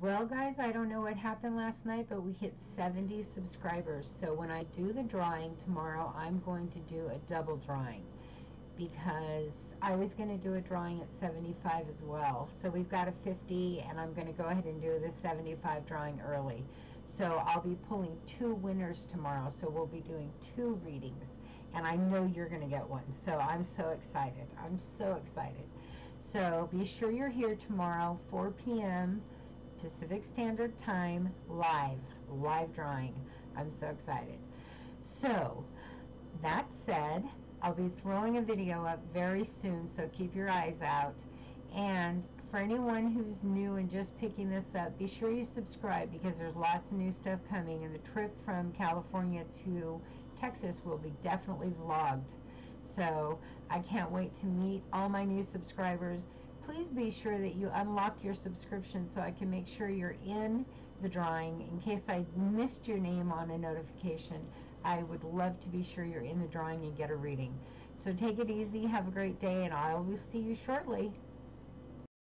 Well, guys, I don't know what happened last night, but we hit 70 subscribers. So when I do the drawing tomorrow, I'm going to do a double drawing, because I was going to do a drawing at 75 as well. So we've got a 50, and I'm going to go ahead and do the 75 drawing early. So I'll be pulling two winners tomorrow. So we'll be doing two readings, and I know you're going to get one. So I'm so excited. I'm so excited. So be sure you're here tomorrow, 4 p.m. Pacific Standard Time, live drawing. I'm so excited. So that said, I'll be throwing a video up very soon, so keep your eyes out. And for anyone who's new and just picking this up, be sure you subscribe, because there's lots of new stuff coming, and the trip from California to Texas will be definitely vlogged. So I can't wait to meet all my new subscribers. Please be sure that you unlock your subscription so I can make sure you're in the drawing. In case I missed your name on a notification, I would love to be sure you're in the drawing and get a reading. So take it easy, have a great day, and I will see you shortly.